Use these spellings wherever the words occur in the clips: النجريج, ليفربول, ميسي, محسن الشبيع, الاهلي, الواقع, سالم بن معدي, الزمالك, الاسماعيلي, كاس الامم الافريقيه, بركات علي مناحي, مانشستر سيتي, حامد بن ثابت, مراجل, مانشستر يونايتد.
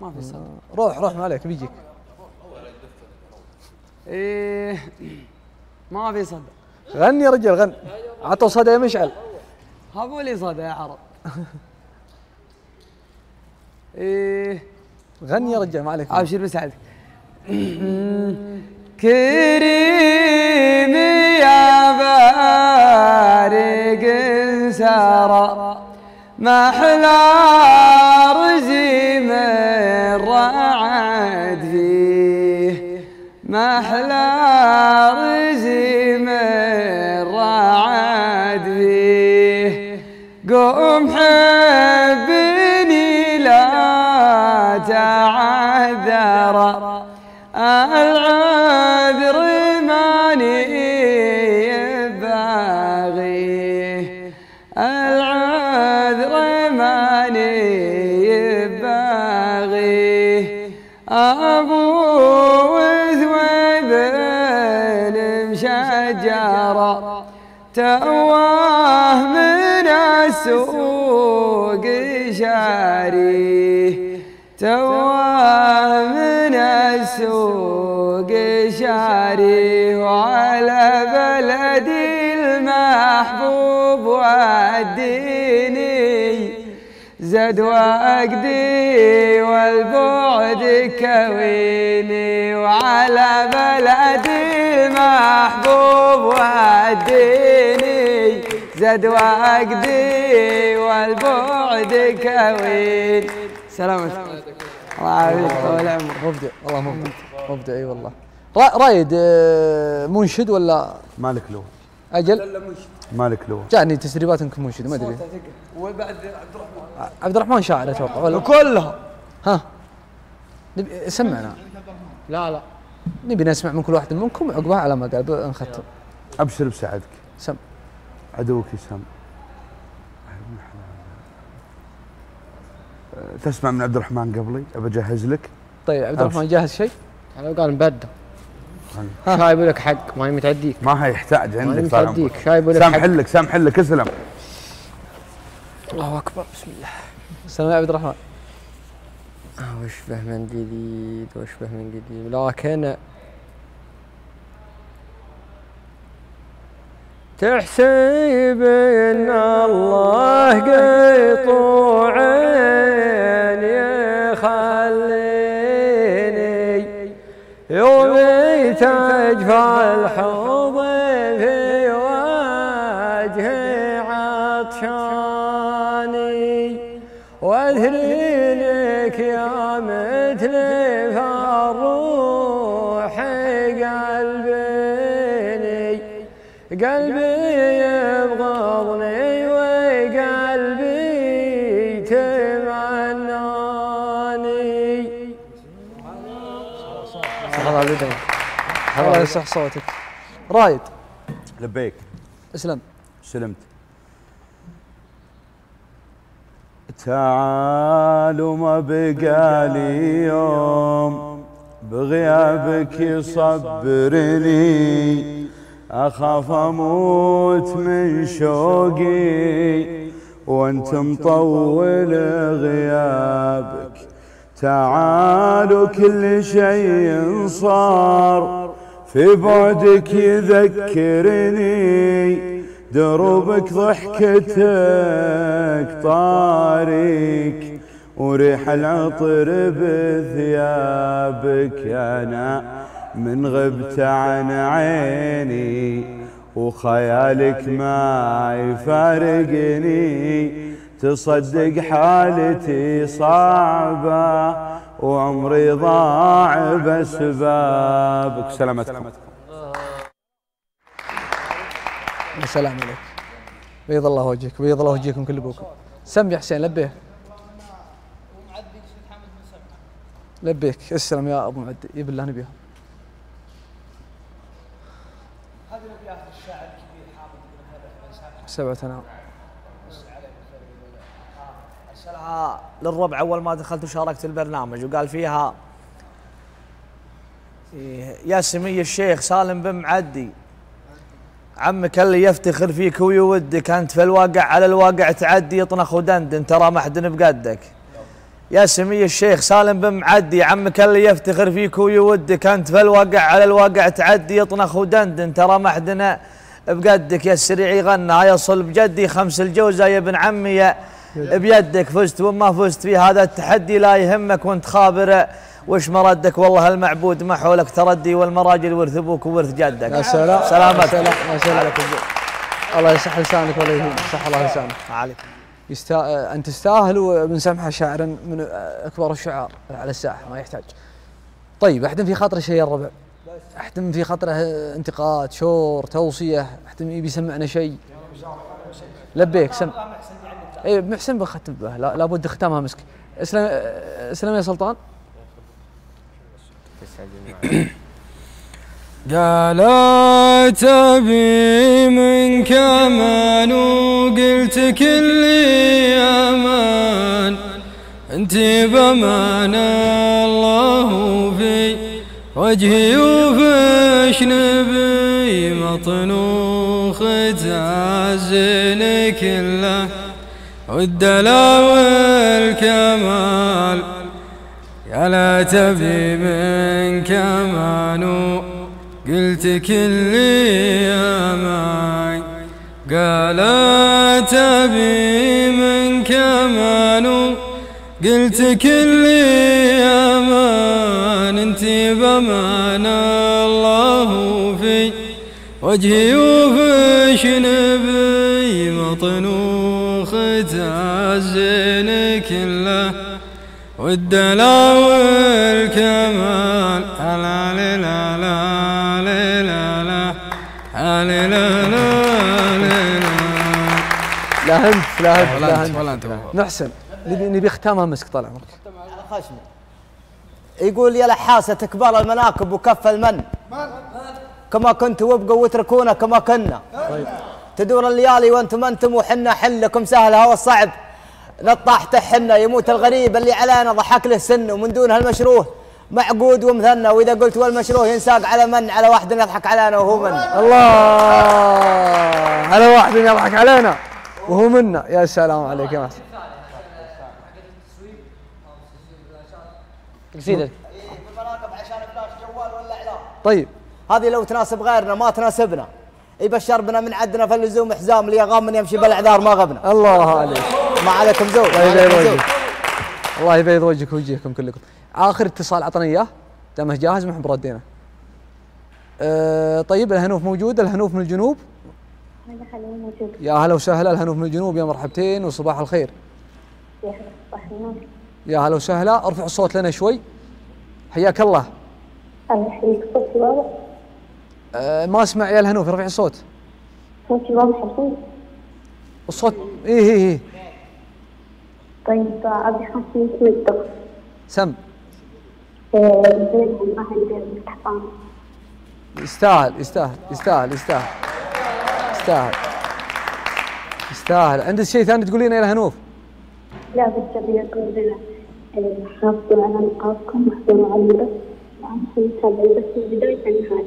ما في صدق. روح ما عليك بيجيك. ايه ما في صدى. غني يا رجل غني. عطوا صدى يا مشعل. هبوا لي صدى يا عرب. ايه غني يا رجل ما عليك. ابشر بسعدك. كريم يا بارق سارة ما حلى رزي من رعد فيه ما حلى رزي من رعد فيه قوم حبني لا تعذر العذر ماني باغي العذر ماني باغي أبو ثويب المشجرة تواه من السوق شاري تواه من السوق شاري وعلى بلدي المحبوب والديني زاد وأقدي والبعد كويني وعلى بلدي المحبوب والديني زاد وأقدي والبعد كويني. سلامتك الله يعافيك طول العمر. مبدع والله مبدع مبدع اي والله. رايد منشد ولا مالك لون؟ اجل مالك لون جاني تسريبات انك منشد ما ادري. وبعد عبد الرحمن شاعر اتوقع ولا كلها ها سمعنا لا لا نبي نسمع من كل واحد منكم وعقبها على ما قال نختم. ابشر بسعدك سم عدوك يسم تسمع من عبد الرحمن قبلي ابى اجهز لك. طيب عبد الرحمن جاهز شيء؟ انا قال مبدا شايب لك حق ما متعديك ما هيحتاج عندك متعديك شايب لك سامح لك سامح لك اسلم. الله اكبر بسم الله. السلام يا عبد الرحمن. واشبه من جديد واشبه من جديد لكن تحسب ان الله قيطوع يخليني يوم تجفى الحب في وجهي عطشاني واذهلك يا مثل فالروح قلبيني قلبي يبغضني وقلبي تمناني. سبحان الله الله يصح صوتك. رايد لبيك اسلم سلمت. تعالوا ما بقى لي يوم بغيابك يصبرني أخاف أموت من شوقي وأنت مطول غيابك تعالوا كل شيء صار في بعدك يذكرني دروبك ضحكتك طاريك وريح العطر بثيابك أنا من غبت عن عيني وخيالك ما يفارقني تصدق حالتي صعبة وعمري ضاع بسبابك. سلامتكم. السلام عليك. بيض الله وجهك بيض الله وجهكم كل ابوكم. سم يا حسين لبيه. لبيك السلام يا ابو معدي يبالله نبيها. هذه نبيات الشاعر الكبير حامد بن ثابت سبعة انام. ارسلها للربع اول ما دخلت وشاركت البرنامج وقال فيها يا سمي الشيخ سالم بن معدي عمك اللي يفتخر فيك ويودك انت في الواقع على الواقع تعدي يطنخ ودندن ترى ما حد بقدك يا سمي الشيخ سالم بن معدي، عمك اللي يفتخر فيك ويودك انت في الواقع، على الواقع تعدي يطنخ ودندن، ترى ما حدنا بقدك يا السريع يغنى، يصل بجدي خمس الجوزه يا ابن عمي يا بيدك، فزت وما فزت في هذا التحدي لا يهمك وانت خابر وش مردك، والله المعبود ما حولك تردي، والمراجل ورث ابوك وورث جدك. يا سلام، سلامتك، ما شاء الله عليك، الله يصح لسانك ولا يهينك، صح الله لسانك. عليك انت تستاهل ومن سمحه شاعرا من اكبر الشعراء على الساحه، ما يحتاج. طيب احتم في خاطره شيء يا الربع، احتم في خاطره انتقاد، شور، توصيه، احتم يبي يسمعنا شيء. لبيك سم. اي محسن بختم به، لابد ختامها مسك. اسلم يا سلطان. قال تبي من كمان وقلت كل امان، انت بامان الله في وجهي وفيش نبي مطنوخ تعزل كله والدلا والكمال، يا لا تبي من كمان قلت كل يامي، قال تبي من كمان قلت كل يامان، انت بامان الله في وجهي وفيش نبي مطنوخ تعزين كله والدلا والكمال، لا لا لا لا لا لا لا لا انت لا انت محسن نبي ختامها مسك، طال عمرك. على خشمي يقول يا لحاسه تكبر المناكب وكف المن، كما كنت وابقوا واتركونا كما كنا، تدور الليالي وانتم انتم وحنا حلكم سهلها والصعب نطاح تحنا، يموت الغريب اللي علينا ضحك له سنه، ومن دون هالمشروه معقود ومثنى، واذا قلت والمشروه ينساق على من؟ على واحد يضحك علينا وهو منا. الله على واحد يضحك علينا وهو منا. يا سلام عليك يا محسن. قصيدتك بالمراقب عشان بلاش جوال ولا اعلام. طيب هذه لو تناسب غيرنا ما تناسبنا، يبشر بنا من عندنا في اللزوم حزام، اللي يغام من يمشي بالاعذار ما غبنا. الله عليك، ما عليكم زود. الله يبيض وجهك ويجيكم كلكم. اخر اتصال عطنا اياه، دامه جاهز ما بردينا. طيب الهنوف موجود، الهنوف من الجنوب. يا هلا وسهلا الهنوف من الجنوب، يا مرحبتين وصباح الخير. يا هلا وسهلا، ارفع الصوت لنا شوي. حياك الله. الله يحييك، صوتي واضح؟ ما اسمع يا الهنوف، ارفعي الصوت. صوتي واضح الحين؟ الصوت ايه ايه ايه. طيب ابي خمسين شوي الضغط. سم. يستاهل يستاهل يستاهل يستاهل يستاهل يستاهل. عندك شيء ثاني تقولينه يا الهنوف؟ لا بس ابي اقول لنا حافظوا على نقاطكم، واحفظوا على البث، وعشان تتابعوا بس من بداية النهاية.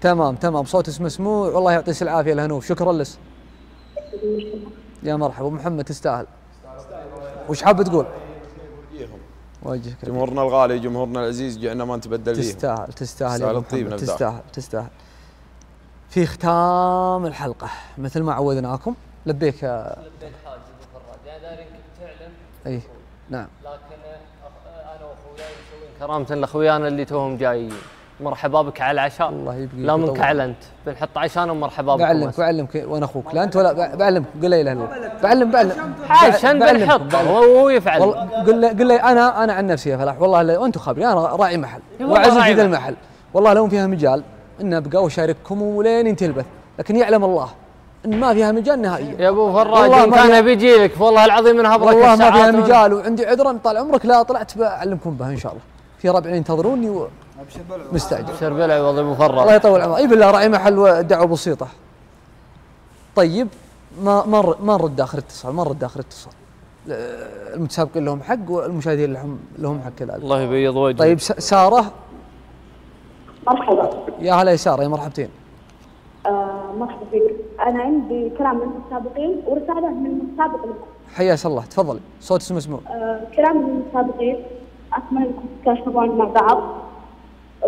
تمام تمام، صوت اسمه مسموع، والله يعطيك العافية الهنوف، شكرا لك. يا مرحبا محمد، تستاهل. وش حاب تقول؟ وجهك جمهورنا الغالي، جمهورنا العزيز، جعنا ما نتبدل فيه. تستاهل تستاهل يا محمد، تستاهل تستاهل. في ختام الحلقة مثل ما عودناكم، لبيك لبيك حاجة بالفراد، يعني كنت تعلم. اي نعم، لكن انا واخوياي مسويين كرامة لاخويانا اللي توهم جايين. مرحبا بك على العشاء. الله يبقيك. لا منك علنت، بنحط عشانهم مرحبا بك. بعلمك وانا اخوك، لا انت ولا بعلمك، قل لي له بعلم عشان بنحط وهو يفعل. قل لي انا عن نفسي يا فلاح، والله وانتم خبري، انا راعي محل واعز في ذا المحل، والله لو فيها مجال ان ابقى واشارككم ولين انت البث، لكن يعلم الله ان ما فيها مجال نهائيا. يا ابو فراج ان كان بيجي لك والله العظيم من هبلك الساعات، والله ما فيها مجال وعندي عذرا طال عمرك، لا طلعت بعلمكم به ان شاء الله. في ربعين ينتظروني مستعجل. ابشر بلعي والله مفرغ. الله يطول عمرك. اي بالله راعي محل، دعوه بسيطه. طيب ما نرد اخر اتصال، ما نرد اخر اتصال. المتسابقين لهم حق والمشاهدين لهم حق كذلك. الله يبيض وجهك. طيب ساره. مرحبا. يا هلا يا ساره، يا مرحبتين. مرحبا فيك انا عندي كلام من المتسابقين ورساله من المتسابق لكم. حياك الله، تفضلي صوتك مسموع. كلام من المتسابقين، اتمنى انكم تتكاشفون مع بعض،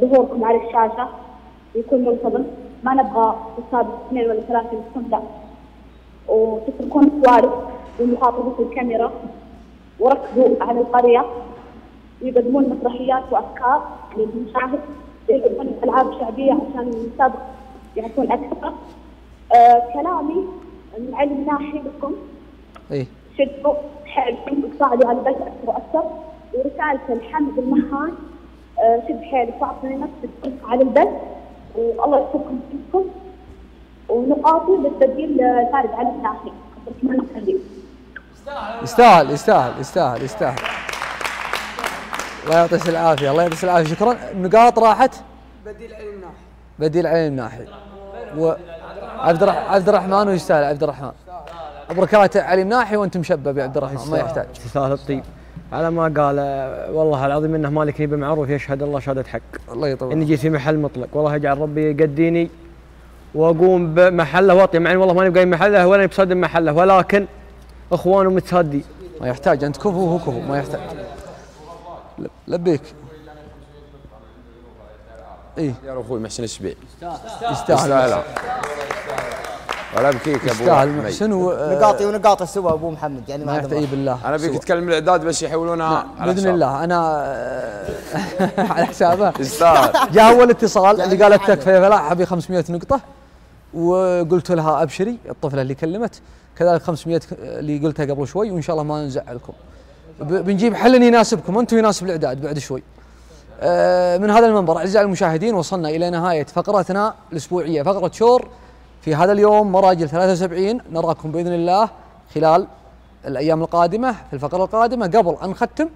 ظهوركم على الشاشه يكون منتظم، ما نبغى نسابق اثنين ولا ثلاثه منكم، لا، وتتركون سوالف ومخاطبة الكاميرا وركزوا على القريه، ويقدمون مسرحيات وافكار للمشاهد، ويقدمون العاب شعبيه عشان المسابق يعرفون اكثر. كلامي من علم ناحيتكم. ايه شدوا حيلكم وصعدوا على البلد اكثر واكثر، ورسالة الحمد المهان شد حيلك واعطي نفسك على البلد، والله يشكركم فيكم، ونقاطي للتبديل فارق على الناحية. اتمنى الخير. يستاهل يستاهل يستاهل يستاهل. الله يعطيك العافية، الله يعطيك العافية، شكرا. النقاط راحت؟ بديل علم ناحية، بديل علم ناحية عبد الرحمن. ويستاهل عبد الرحمن، بركات علي مناحي وانت مشبب يا عبد الرحمن، ما يحتاج. يستاهل الطيب على ما قال، والله العظيم انه مالك نيبه معروف، يشهد الله شهادة حق. الله يطول اني جيت في محل مطلق، والله اجعل ربي يقديني واقوم بمحله واطي، مع ان والله ماني بقايم محله ولا بصدم محله، ولكن اخوانه متسادي. ما يحتاج انت كفو وهو كفو، ما يحتاج. لبيك. ايه يا اخوي محسن الشبيع، يستاهل ولا بكيك يا ابو يستاهل محسن. ونقاطي ونقاطه سوا ابو محمد، يعني ما يحتاج. بالله انا بيك تكلم الاعداد بس يحولونها باذن الله انا على حسابه. يستاهل. جاء اول اتصال اللي قالت تكفى فلا ابي 500 نقطه، وقلت لها ابشري الطفله اللي كلمت، كذلك 500 اللي قلتها قبل شوي، وان شاء الله ما نزعلكم، بنجيب حل يناسبكم انتم ويناسب الاعداد بعد شوي. من هذا المنبر أعزائي المشاهدين وصلنا إلى نهاية فقرتنا الأسبوعية، فقرة شور في هذا اليوم مراجل 73. نراكم بإذن الله خلال الأيام القادمة في الفقرة القادمة. قبل أن نختم